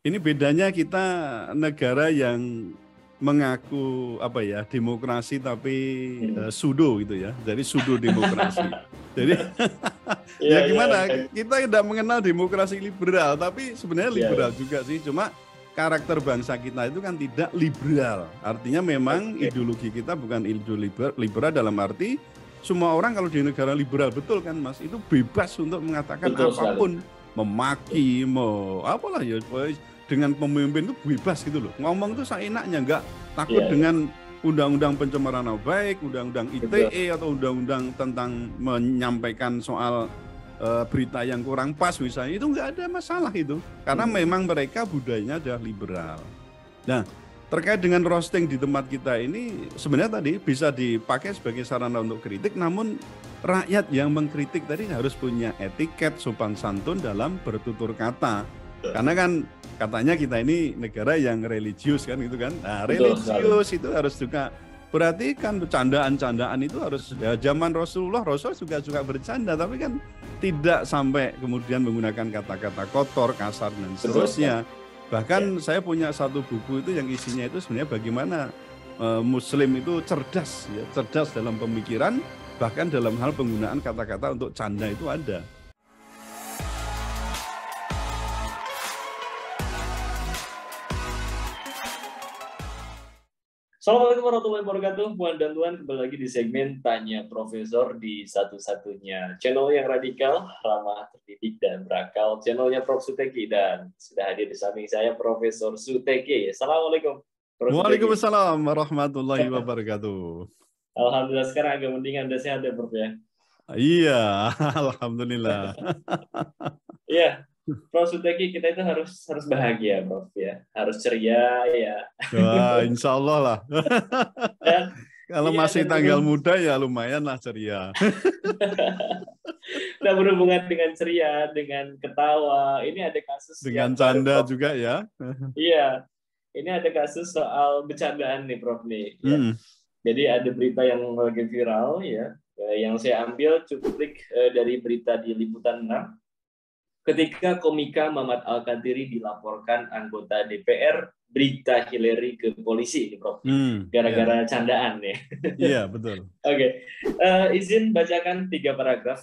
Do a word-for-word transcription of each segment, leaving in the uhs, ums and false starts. Ini bedanya kita negara yang mengaku apa ya demokrasi tapi hmm. uh, pseudo gitu ya, jadi pseudo demokrasi. Jadi ya, ya gimana ya, ya. Kita tidak mengenal demokrasi liberal, tapi sebenarnya liberal ya, ya. juga sih. Cuma karakter bangsa kita itu kan tidak liberal. Artinya memang okay. ideologi kita bukan ideologi liberal dalam arti semua orang kalau di negara liberal betul kan Mas itu bebas untuk mengatakan betul, apapun, selalu. memaki, mau apalah ya. Dengan pemimpin itu bebas gitu loh, ngomong tuh seenaknya, nggak takut yeah, dengan undang-undang yeah. pencemaran nama baik, undang-undang I T E yeah. atau undang-undang tentang menyampaikan soal uh, berita yang kurang pas misalnya, itu nggak ada masalah itu, karena hmm. memang mereka budayanya adalah liberal. Nah, terkait dengan roasting di tempat kita ini, sebenarnya tadi bisa dipakai sebagai sarana untuk kritik, namun rakyat yang mengkritik tadi harus punya etiket sopan santun dalam bertutur kata, yeah. karena kan katanya kita ini negara yang religius kan gitu kan. Nah, religius itu harus juga perhatikan bercandaan-candaan itu harus ya, zaman Rasulullah, Rasul juga suka bercanda tapi kan tidak sampai kemudian menggunakan kata-kata kotor, kasar dan seterusnya. Bahkan ya. saya punya satu buku itu yang isinya itu sebenarnya bagaimana uh, muslim itu cerdas ya, cerdas dalam pemikiran bahkan dalam hal penggunaan kata-kata untuk canda itu ada. Assalamualaikum warahmatullahi wabarakatuh, Puan dan Tuan, kembali lagi di segmen Tanya Profesor di satu-satunya channel yang radikal, ramah, terdidik, dan berakal, channelnya Profesor Suteki, dan sudah hadir di samping saya Profesor Suteki. Assalamualaikum, Profesor Waalaikumsalam warahmatullahi wabarakatuh. Alhamdulillah sekarang agak mendingan, udah sehat ya Prof ya? Iya, Alhamdulillah. Iya. Prof Suteki, kita itu harus harus bahagia, Prof ya, harus ceria ya. Wah, insya Allah lah. Dan, kalau iya, masih tanggal itu muda ya lumayan lah ceria. Nah, berhubungan dengan ceria, dengan ketawa, ini ada kasus dengan canda Prof juga ya. Iya, ini ada kasus soal bercandaan nih, Prof nih. Ya. Hmm. Jadi ada berita yang lagi viral ya, yang saya ambil cuplik dari berita di Liputan enam. Ketika komika Mamat Alkatiri dilaporkan anggota D P R, Brigitta Hillary ke polisi ini, Prof. Gara-gara hmm, yeah. candaan ya. Iya, yeah, betul. Oke, okay. uh, izin bacakan tiga paragraf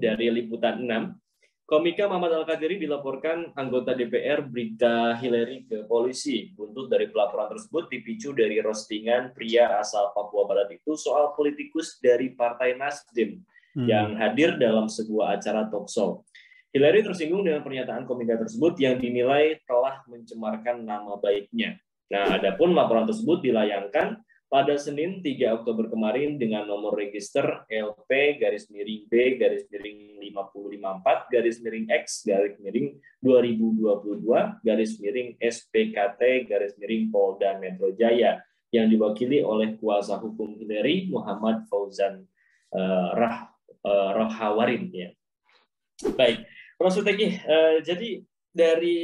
dari Liputan enam. Komika Mamat Alkatiri dilaporkan anggota D P R, Brigitta Hillary ke polisi. Buntut dari pelaporan tersebut dipicu dari roastingan pria asal Papua Barat itu soal politikus dari Partai NasDem hmm. yang hadir dalam sebuah acara talk show. Hillary tersinggung dengan pernyataan komika tersebut yang dinilai telah mencemarkan nama baiknya. Nah, adapun laporan tersebut dilayangkan pada Senin tiga Oktober kemarin dengan nomor register L P garis miring B garis miring lima nol lima empat garis miring X garis miring dua ribu dua puluh dua garis miring S P K T garis miring Polda Metro Jaya yang diwakili oleh kuasa hukum Hineri Muhammad Fauzan uh, Rah uh, Rahawarin ya. Baik. Prof Suteki, uh, jadi dari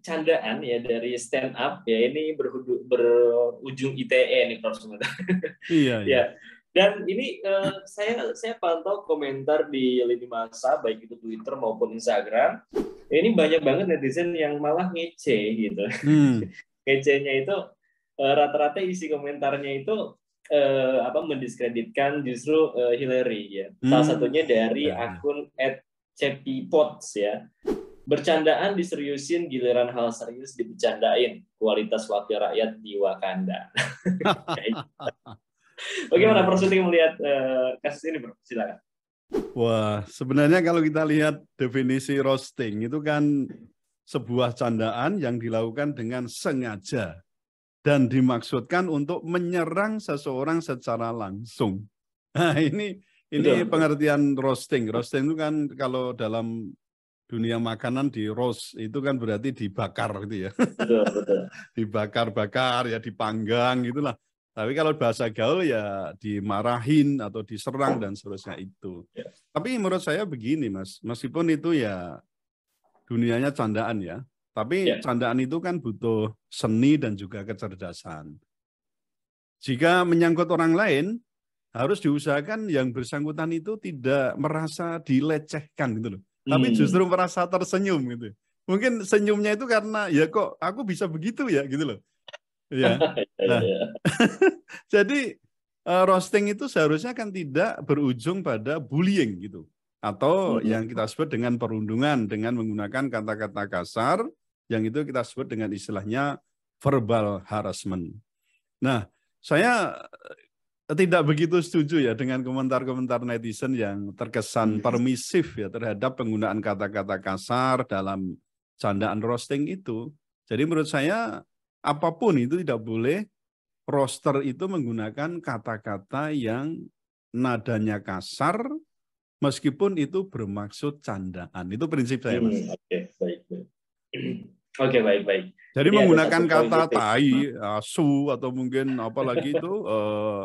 candaan ya, dari stand up ya, ini berhudu, berujung I T E nih Prof Suteki. Iya. Ya. Dan ini uh, saya saya pantau komentar di lini masa baik itu Twitter maupun Instagram. Ini banyak banget netizen yang malah ngece gitu. Hmm. Ngecenya itu rata-rata uh, isi komentarnya itu uh, apa mendiskreditkan justru uh, Hillary ya. Hmm. Salah satunya dari akun at Cepi Pots ya, bercandaan diseriusin giliran hal serius dibecandain, kualitas wakil rakyat di Wakanda. Bagaimana Prof Suteki melihat uh, kasus ini Bro? Silakan. Wah, sebenarnya kalau kita lihat definisi roasting itu kan sebuah candaan yang dilakukan dengan sengaja dan dimaksudkan untuk menyerang seseorang secara langsung. Nah, ini Ini Betul. pengertian roasting. Roasting itu kan kalau dalam dunia makanan di roast itu kan berarti dibakar gitu ya. Dibakar-bakar ya, dipanggang gitulah. Tapi kalau bahasa gaul ya dimarahin atau diserang dan seterusnya itu. Yeah. Tapi menurut saya begini Mas, meskipun itu ya dunianya candaan ya. Tapi yeah. candaan itu kan butuh seni dan juga kecerdasan. Jika menyangkut orang lain, harus diusahakan yang bersangkutan itu tidak merasa dilecehkan gitu loh, hmm. tapi justru merasa tersenyum gitu. mungkin senyumnya itu karena ya kok aku bisa begitu ya gitu loh. Ya. Nah. Jadi uh, roasting itu seharusnya kan tidak berujung pada bullying gitu. Atau yang kita sebut dengan perundungan dengan menggunakan kata-kata kasar, yang itu kita sebut dengan istilahnya verbal harassment. Nah, saya tidak begitu setuju ya dengan komentar-komentar netizen yang terkesan permisif ya terhadap penggunaan kata-kata kasar dalam candaan roasting itu. Jadi menurut saya apapun itu tidak boleh roaster itu menggunakan kata-kata yang nadanya kasar, meskipun itu bermaksud candaan. Itu prinsip saya, Mas. Hmm, Oke, okay, baik. Oke, okay, baik-baik. Jadi ya, menggunakan kata tai, asu, atau mungkin apalagi itu, eh,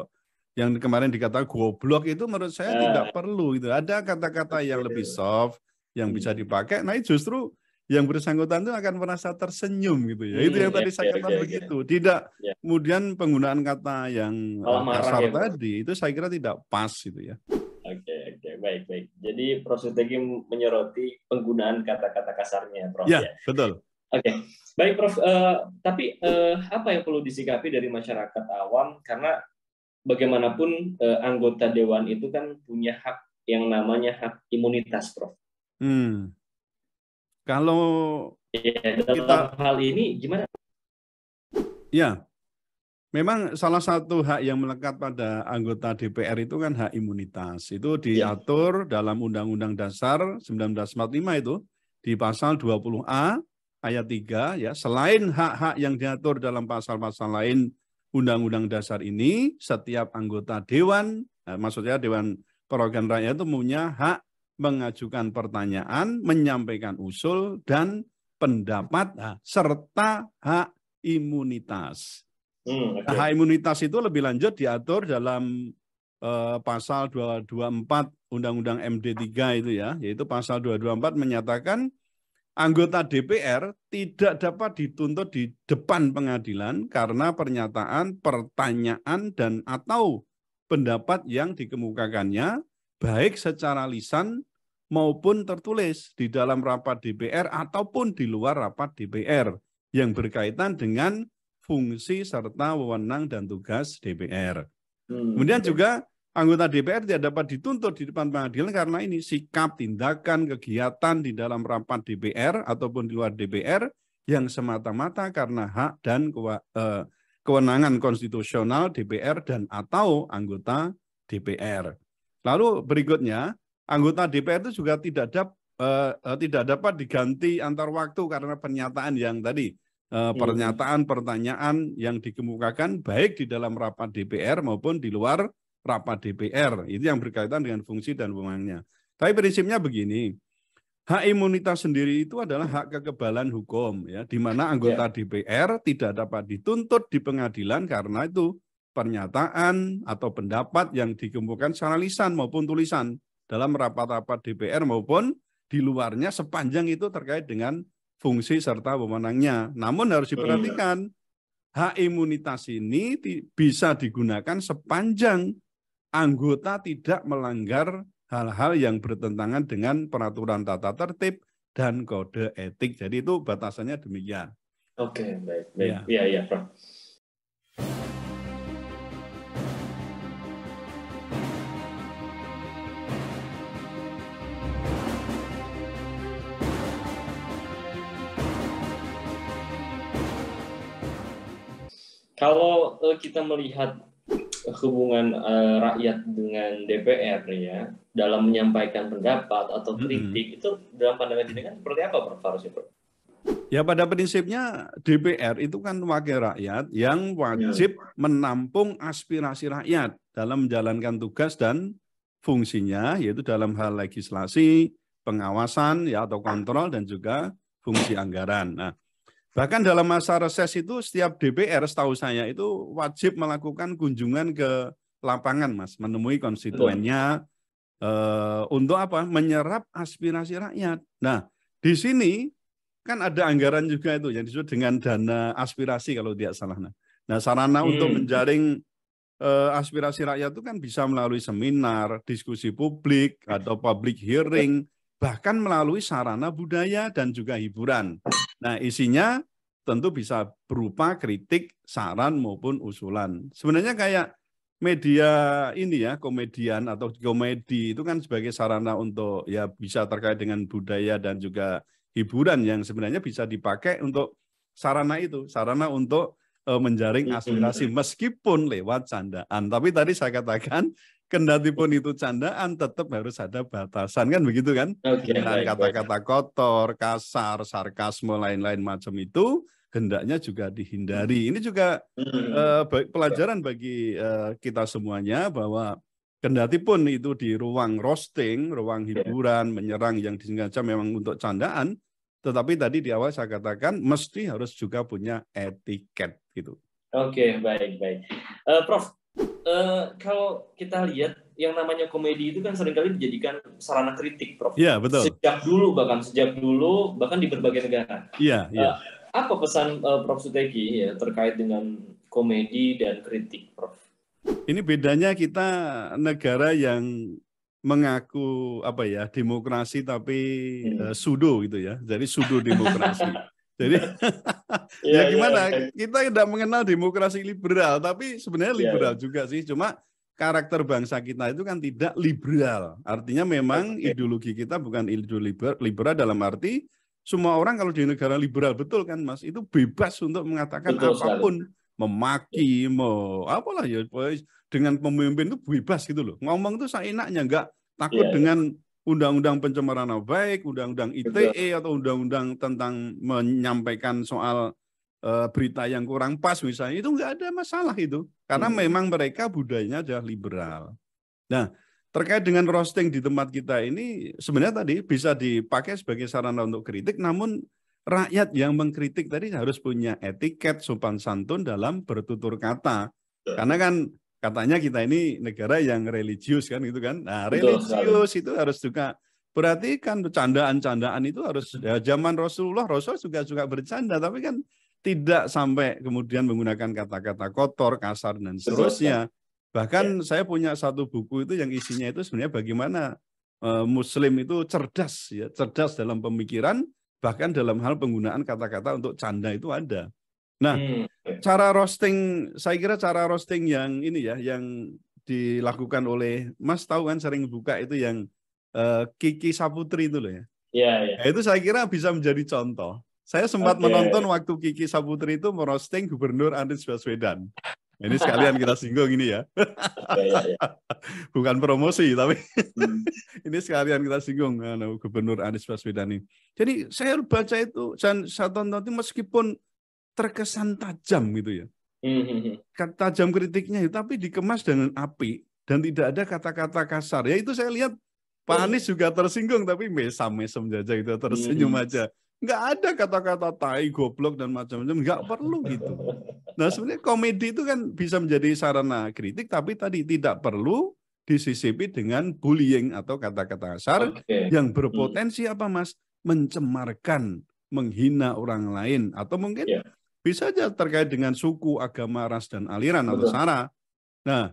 yang kemarin dikatakan goblok, itu menurut saya ah. tidak perlu. Itu. Ada kata-kata yang lebih soft, yang hmm. bisa dipakai, nah justru yang bersangkutan itu akan merasa tersenyum gitu ya. Hmm, itu yang ya, tadi saya ya, katakan ya, begitu. Ya. Tidak ya. Kemudian penggunaan kata yang oh, kasar ya, tadi, itu saya kira tidak pas gitu ya. Oke, oke, baik, baik. Jadi Profesor Suteki menyoroti penggunaan kata-kata kasarnya, Prof. Ya, ya. Betul. Oke, baik, Prof. Uh, tapi uh, apa yang perlu disikapi dari masyarakat awam? Karena bagaimanapun uh, anggota dewan itu kan punya hak yang namanya hak imunitas, Prof. Hmm. Kalau ya, dalam kita... hal ini gimana? Ya. Memang salah satu hak yang melekat pada anggota D P R itu kan hak imunitas. Itu diatur ya. Dalam Undang-Undang Dasar seribu sembilan ratus empat puluh lima itu di pasal dua puluh A ayat tiga ya. Selain hak-hak yang diatur dalam pasal-pasal lain Undang-Undang Dasar ini, setiap anggota dewan, eh, maksudnya Dewan Perwakilan Rakyat itu punya hak mengajukan pertanyaan, menyampaikan usul dan pendapat nah, serta hak imunitas. Hmm, okay. Hak imunitas itu lebih lanjut diatur dalam eh, pasal dua ratus dua puluh empat Undang-Undang M D tiga itu ya, yaitu pasal dua ratus dua puluh empat menyatakan anggota D P R tidak dapat dituntut di depan pengadilan karena pernyataan, pertanyaan dan atau pendapat yang dikemukakannya baik secara lisan maupun tertulis di dalam rapat D P R ataupun di luar rapat D P R yang berkaitan dengan fungsi serta wewenang dan tugas D P R. Hmm. Kemudian juga anggota D P R tidak dapat dituntut di depan pengadilan karena ini sikap, tindakan, kegiatan di dalam rapat D P R ataupun di luar D P R yang semata-mata karena hak dan kewenangan konstitusional D P R dan atau anggota D P R. Lalu berikutnya, anggota D P R itu juga tidak dapat eh, tidak dapat diganti antar waktu karena pernyataan yang tadi pernyataan, pertanyaan yang dikemukakan baik di dalam rapat D P R maupun di luar rapat D P R. Itu yang berkaitan dengan fungsi dan wewenangnya. Tapi prinsipnya begini, hak imunitas sendiri itu adalah hak kekebalan hukum, ya, di mana anggota D P R tidak dapat dituntut di pengadilan karena itu pernyataan atau pendapat yang dikemukakan secara lisan maupun tulisan dalam rapat-rapat D P R maupun di luarnya sepanjang itu terkait dengan fungsi serta pemenangnya. Namun harus diperhatikan, hak imunitas ini bisa digunakan sepanjang anggota tidak melanggar hal-hal yang bertentangan dengan peraturan tata tertib dan kode etik. Jadi itu batasannya demikian. Oke, baik, baik. Iya, iya, Prof. Kalau kita melihat hubungan uh, rakyat dengan D P R ya dalam menyampaikan pendapat atau kritik hmm. itu dalam pandangan ini kan seperti apa, Prof? Harusnya, Prof? Ya pada prinsipnya D P R itu kan wakil rakyat yang wajib ya. Menampung aspirasi rakyat dalam menjalankan tugas dan fungsinya yaitu dalam hal legislasi, pengawasan ya atau kontrol dan juga fungsi anggaran. Nah, bahkan dalam masa reses itu setiap D P R setahu saya itu wajib melakukan kunjungan ke lapangan, Mas, menemui konstituennya eh, untuk apa? Menyerap aspirasi rakyat. Nah, di sini kan ada anggaran juga itu yang disebut dengan dana aspirasi kalau tidak salah. Nah, sarana hmm. untuk menjaring eh, aspirasi rakyat itu kan bisa melalui seminar, diskusi publik atau public hearing bahkan melalui sarana budaya dan juga hiburan. Nah, isinya tentu bisa berupa kritik, saran, maupun usulan. Sebenarnya kayak media ini ya, komedian atau komedi itu kan sebagai sarana untuk ya bisa terkait dengan budaya dan juga hiburan yang sebenarnya bisa dipakai untuk sarana itu, sarana untuk menjaring aspirasi meskipun lewat candaan. Tapi tadi saya katakan, kendati pun itu candaan tetap harus ada batasan, kan begitu kan? Okay, dengan kata-kata kotor, kasar, sarkasme, lain-lain macam itu hendaknya juga dihindari. Ini juga hmm. eh, pelajaran bagi eh, kita semuanya bahwa kendati pun itu di ruang roasting, ruang hiburan, menyerang yang disengaja memang untuk candaan, tetapi tadi di awal saya katakan mesti harus juga punya etiket gitu. Oke, okay, baik-baik. Uh, Prof, uh, kalau kita lihat yang namanya komedi itu kan seringkali dijadikan sarana kritik, Prof. Iya, yeah, betul. Sejak dulu bahkan, sejak dulu bahkan di berbagai negara. Iya, yeah, iya. Yeah. Uh, apa pesan uh, Prof Suteki ya, terkait dengan komedi dan kritik, Prof? Ini bedanya kita negara yang mengaku apa ya demokrasi tapi hmm. uh, pseudo gitu ya, jadi pseudo demokrasi. Jadi ya, ya gimana ya. Kita tidak mengenal demokrasi liberal, tapi sebenarnya liberal ya, ya. juga sih, cuma karakter bangsa kita itu kan tidak liberal, artinya memang okay. ideologi kita bukan ideologi liberal dalam arti semua orang kalau di negara liberal, betul kan Mas, itu bebas untuk mengatakan betul, apapun sekali. Memaki, mau apalah ya, dengan pemimpin itu bebas gitu loh. Ngomong itu seenaknya, nggak takut yeah. dengan undang-undang pencemaran nama baik, undang-undang I T E Betul. Atau undang-undang tentang menyampaikan soal uh, berita yang kurang pas misalnya, itu nggak ada masalah itu. Karena hmm. memang mereka budayanya adalah liberal. Nah, terkait dengan roasting di tempat kita ini sebenarnya tadi bisa dipakai sebagai sarana untuk kritik, namun rakyat yang mengkritik tadi harus punya etiket sopan santun dalam bertutur kata. Karena kan katanya kita ini negara yang religius kan gitu kan. Nah, religius itu harus juga perhatikan, candaan-candaan itu harus ya, zaman Rasulullah, Rasul juga suka bercanda tapi kan tidak sampai kemudian menggunakan kata-kata kotor, kasar dan seterusnya. Bahkan ya. Saya punya satu buku itu yang isinya itu sebenarnya bagaimana uh, muslim itu cerdas ya, cerdas dalam pemikiran. Bahkan dalam hal penggunaan kata-kata untuk canda itu ada. Nah, hmm. cara roasting, saya kira cara roasting yang ini ya, yang dilakukan oleh, Mas tahu kan sering buka itu yang uh, Kiki Saputri itu loh ya. Yeah, yeah. Nah, itu saya kira bisa menjadi contoh. Saya sempat okay. menonton waktu Kiki Saputri itu merosting Gubernur Anies Baswedan. Ini sekalian kita singgung ini ya. Okay, yeah, yeah. Bukan promosi, tapi hmm. ini sekalian kita singgung Gubernur Anies Baswedan ini. Jadi saya baca itu, dan saya tonton itu meskipun terkesan tajam gitu ya. Hmm. Tajam kritiknya, tapi dikemas dengan api dan tidak ada kata-kata kasar. Ya itu saya lihat Pak Anies juga tersinggung, tapi mesam-mesam saja gitu, tersenyum hmm. aja. Nggak ada kata-kata tai, goblok, dan macam-macam. Nggak perlu gitu. Nah sebenarnya komedi itu kan bisa menjadi sarana kritik, tapi tadi tidak perlu disisipi dengan bullying atau kata-kata kasar okay. yang berpotensi hmm. apa Mas? Mencemarkan, menghina orang lain. Atau mungkin yeah. bisa aja terkait dengan suku, agama, ras, dan aliran Betul. Atau sara. Nah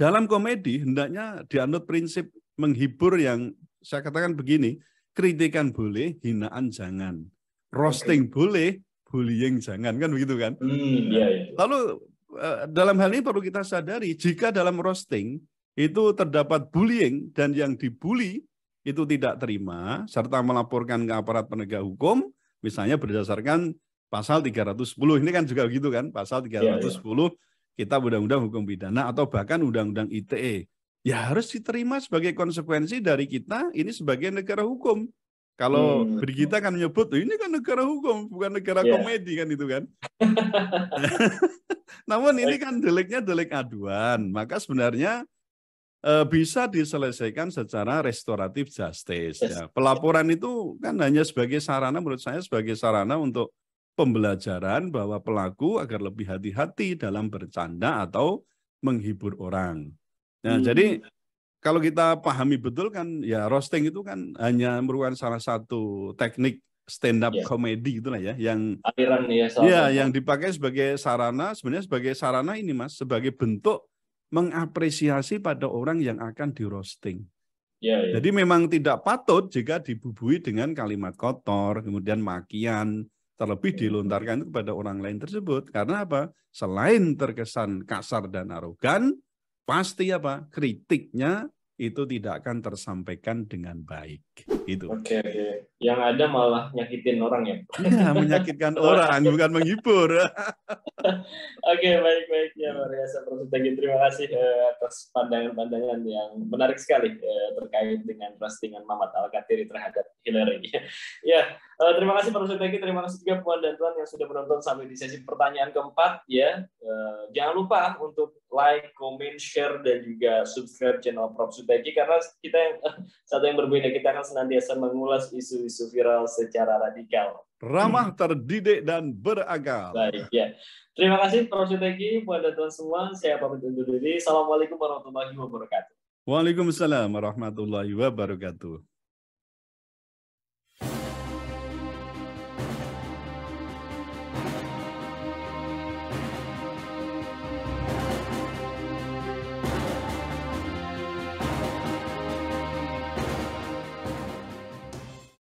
dalam komedi hendaknya dianut prinsip menghibur yang saya katakan begini, kritikan boleh, hinaan jangan. Roasting okay. boleh, bullying jangan. Kan begitu kan? Hmm, iya, iya. Lalu dalam hal ini perlu kita sadari, jika dalam roasting itu terdapat bullying dan yang dibully itu tidak terima, serta melaporkan ke aparat penegak hukum, misalnya berdasarkan pasal tiga ratus sepuluh. Ini kan juga begitu kan? Pasal tiga ratus sepuluh iya, iya. Kitab Undang-Undang Hukum Pidana atau bahkan Undang-Undang I T E. Ya harus diterima sebagai konsekuensi dari kita, ini sebagai negara hukum. Kalau hmm. Brigitta kan menyebut, ini kan negara hukum, bukan negara yeah. komedi kan itu kan. Namun ini kan deliknya delik aduan, maka sebenarnya e, bisa diselesaikan secara restoratif justice. Ya. Pelaporan itu kan hanya sebagai sarana, menurut saya sebagai sarana untuk pembelajaran bahwa pelaku agar lebih hati-hati dalam bercanda atau menghibur orang. Nah, hmm. jadi kalau kita pahami betul kan ya roasting itu kan hanya merupakan salah satu teknik stand up yeah. comedy itulah ya yang aliran ya, ya yang dipakai sebagai sarana, sebenarnya sebagai sarana ini Mas, sebagai bentuk mengapresiasi pada orang yang akan di roasting. Ya, ya. Jadi memang tidak patut jika dibubui dengan kalimat kotor, kemudian makian, terlebih dilontarkan kepada orang lain tersebut. Karena apa? Selain terkesan kasar dan arogan, pasti apa? Kritiknya itu tidak akan tersampaikan dengan baik. Itu. Oke, oke. Yang ada malah nyakitin orang ya? Ya, menyakitkan orang, bukan menghibur. Oke, baik-baik. Ya, luar biasa, Profesor Suteki. Terima kasih atas pandangan-pandangan yang menarik sekali terkait dengan roastingan Mamat Alkatiri terhadap Hillary. Ya, terima kasih, Profesor Suteki. Terima kasih juga puan dan tuan yang sudah menonton sampai di sesi pertanyaan keempat. Ya, jangan lupa untuk like, comment, share, dan juga subscribe channel Prof Suteki, karena kita yang satu yang berbeda, kita akan senantiasa mengulas isu-isu viral secara radikal. Ramah, terdidik, dan berakal. Baik, ya. Terima kasih Prof Suteki, puan dan tuan semua. Saya pamit undur diri. Assalamualaikum warahmatullahi wabarakatuh. Waalaikumsalam warahmatullahi wabarakatuh.